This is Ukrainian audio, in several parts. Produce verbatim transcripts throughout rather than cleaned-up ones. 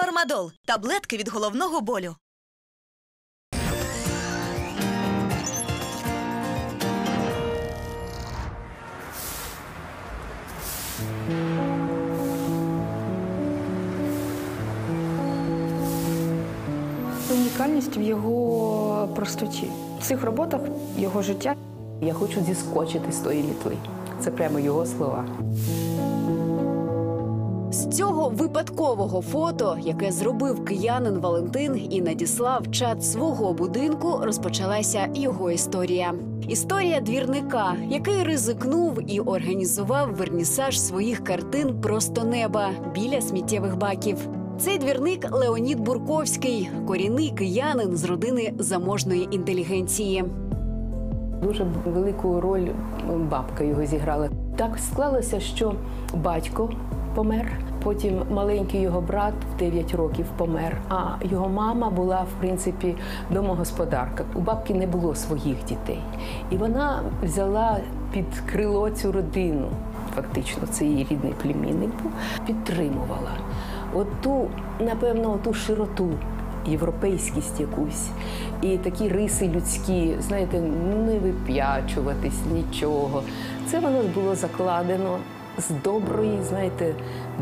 Фармадол – таблетки від головного болю. Унікальність в його простоті. В цих роботах його життя. Я хочу зіскочити з тої літви. Це прямо його слова. З цього випадкового фото, яке зробив киянин Валентин і надіслав в чат свого будинку, розпочалася його історія. Історія двірника, який ризикнув і організував вернісаж своїх картин «Просто неба» біля сміттєвих баків. Цей двірник Леонід Бурковський – корінний киянин з родини заможної інтелігенції. Дуже велику роль бабка його зіграла. Так склалося, що батько помер, потім маленький його брат в дев'ять років помер, а його мама була, в принципі, домогосподарка. У бабки не було своїх дітей. І вона взяла під крило цю родину, фактично, це її рідний племінник був, підтримувала. Оту, напевно, оту широту, європейськість якусь. І такі риси людські, знаєте, не вип'ячуватись, нічого. Це воно було закладено з доброї, знаєте,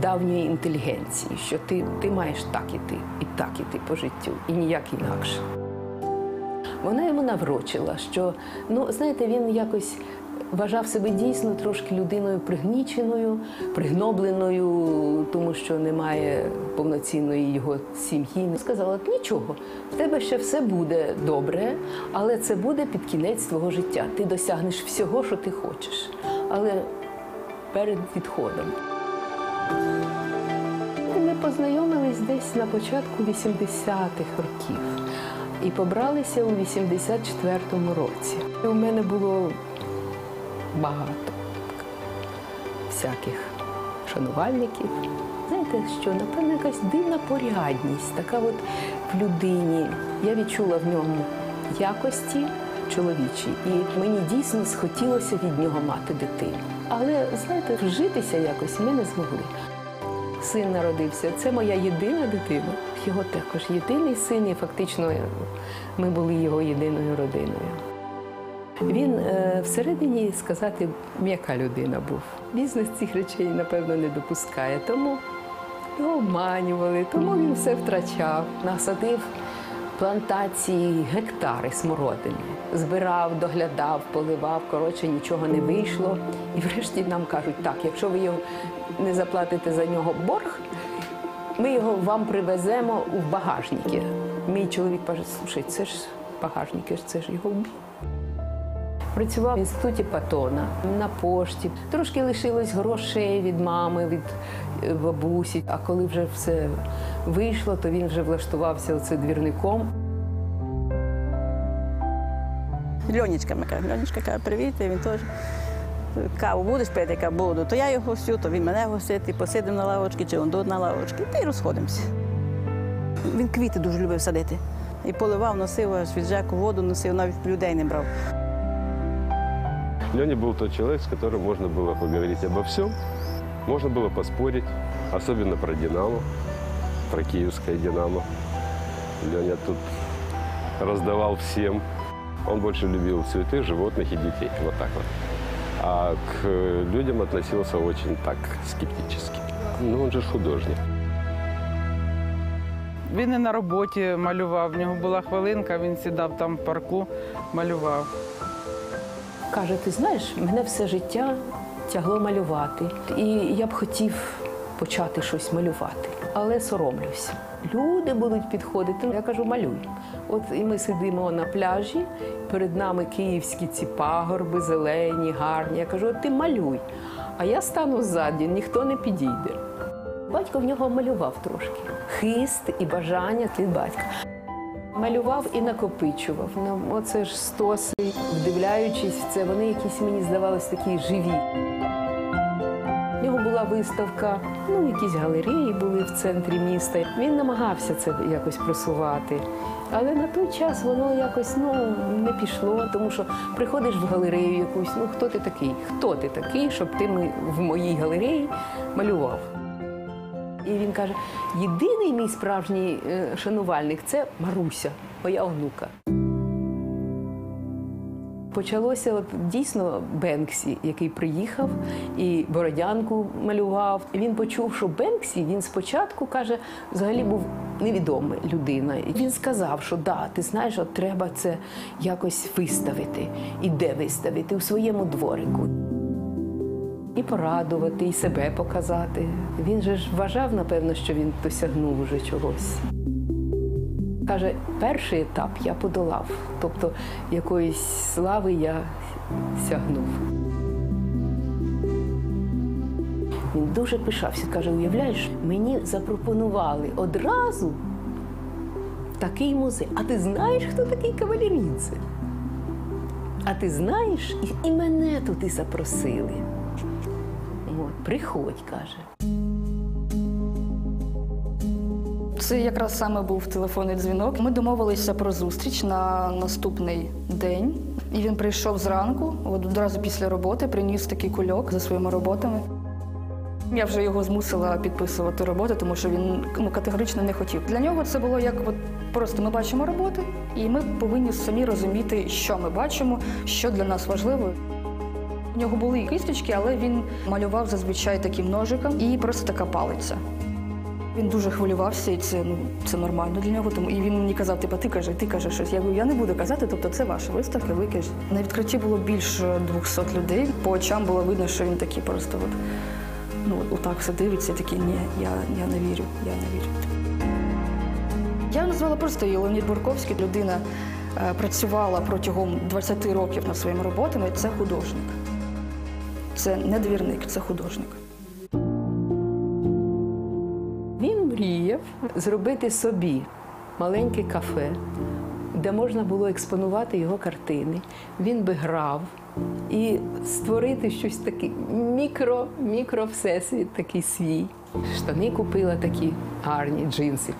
давньої інтелігенції, що ти, ти маєш так іти, і так іти по життю, і ніяк інакше. Вона йому наврочила, що, ну, знаєте, він якось вважав себе дійсно трошки людиною пригніченою, пригнобленою, тому що немає повноцінної його сім'ї. Сказала, нічого, в тебе ще все буде добре, але це буде під кінець твого життя. Ти досягнеш всього, що ти хочеш, але перед відходом. Ми познайомились десь на початку вісімдесятих років і побралися у вісімдесят четвертому році. У мене було багато всяких шанувальників. Знаєте, що, напевно, якась дивна порядність, така от в людині. Я відчула в ньому якості чоловічі, і мені дійсно схотілося від нього мати дитину. Але, знаєте, вжитися якось ми не змогли. Син народився, це моя єдина дитина. Його також єдиний син, і фактично ми були його єдиною родиною. Він е, всередині, сказати, м'яка людина був. Бізнес цих речей, напевно, не допускає, тому його обманювали, тому він все втрачав. Насадив плантації, гектари смородини. Збирав, доглядав, поливав, коротше, нічого не вийшло. І врешті нам кажуть, так, якщо ви його не заплатите за нього борг, ми його вам привеземо у багажники. Мій чоловік каже, слушай, це ж багажники, це ж його вбій. Працював в Інституті Патона, на пошті. Трошки лишилось грошей від мами, від бабусі. А коли вже все вийшло, то він вже влаштувався оце двірником. Льонечка, ми кажемо, Льонечка каже, привіт, і він теж. Каву будеш пити, я буду, то я його гостю, то він мене гостить, і посидимо на лавочці, чи он тут на лавочці, та й розходимося. Він квіти дуже любив садити. І поливав, носив, аж від жаку воду носив, навіть людей не брав. Леня был тот человек, с которым можно было поговорить обо всем, можно было поспорить, особенно про «Динамо», про киевское «Динамо». Леня тут раздавал всем. Он больше любил цветы, животных и детей, вот так вот. А к людям относился очень так скептически. Ну, он же художник. Він і на роботі малював, в нього була хвилинка, він сідав там в парку, малював. Каже, ти знаєш, мене все життя тягло малювати, і я б хотів почати щось малювати, але соромлюся. Люди будуть підходити, я кажу, малюй. От і ми сидимо на пляжі, перед нами київські ці пагорби, зелені, гарні. Я кажу, ти малюй, а я стану ззаді, ніхто не підійде. Батько в нього малював трошки. Хист і бажання від батька. Малював і накопичував. Ну, оце ж стоси. Вдивляючись в це, вони якісь мені здавались такі живі. У нього була виставка, ну, якісь галереї були в центрі міста. Він намагався це якось просувати. Але на той час воно якось, ну, не пішло, тому що приходиш в галерею якусь, ну, хто ти такий? Хто ти такий, щоб ти в моїй галереї малював? І він каже, єдиний мій справжній шанувальник – це Маруся, моя онука. Почалося дійсно Бенксі, який приїхав і Бородянку малював. Він почув, що Бенксі, він спочатку, каже, взагалі був невідома людина. І він сказав, що да, ти знаєш, от треба це якось виставити. І де виставити? У своєму дворику. І порадувати, і себе показати. Він же ж вважав, напевно, що він досягнув уже чогось. Каже, перший етап я подолав, тобто якоїсь слави я сягнув. Він дуже пишався, каже, уявляєш, мені запропонували одразу такий музей. А ти знаєш, хто такий Кавалєрідзе? А ти знаєш, і мене туди запросили. От, приходь, каже. Це якраз саме був телефонний дзвінок. Ми домовилися про зустріч на наступний день. І він прийшов зранку, одразу після роботи, приніс такий кульок за своїми роботами. Я вже його змусила підписувати роботи, тому що він ну, категорично не хотів. Для нього це було як от, просто ми бачимо роботи, і ми повинні самі розуміти, що ми бачимо, що для нас важливо. У нього були і кисточки, але він малював зазвичай таким ножиком і просто така палиця. Він дуже хвилювався, і це, ну, це нормально для нього. Тому, і він мені казав, типу, ти кажи, ти кажи щось. Я говорю, я не буду казати, тобто це ваша виставка, ви кажете. На відкритті було більше двохсот людей. По очам було видно, що він такий просто от, ну, отак все дивиться, такий, ні, я, я не вірю, я не вірю. Я назвала просто її Леонід Бурковський. Людина е, працювала протягом двадцяти років над своїми роботами. Це художник. Це не двірник, це художник. Мріяв зробити собі маленьке кафе, де можна було експонувати його картини. Він би грав і створити щось таке мікро-мікро-всесвіт такий свій. Штани купила такі гарні, джинси.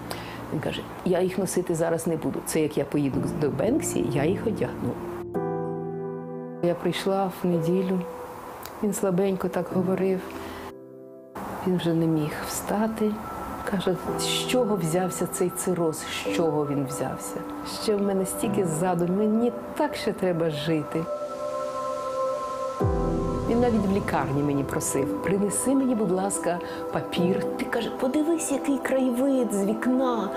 Він каже, я їх носити зараз не буду. Це як я поїду до Бенксі, я їх одягну. Я прийшла в неділю, він слабенько так говорив. Він вже не міг встати. Каже, з чого взявся цей цироз, з чого він взявся? Ще в мене стільки ззаду, мені так ще треба жити. Він навіть в лікарні мені просив, принеси мені, будь ласка, папір. Ти каже, подивись, який краєвид з вікна.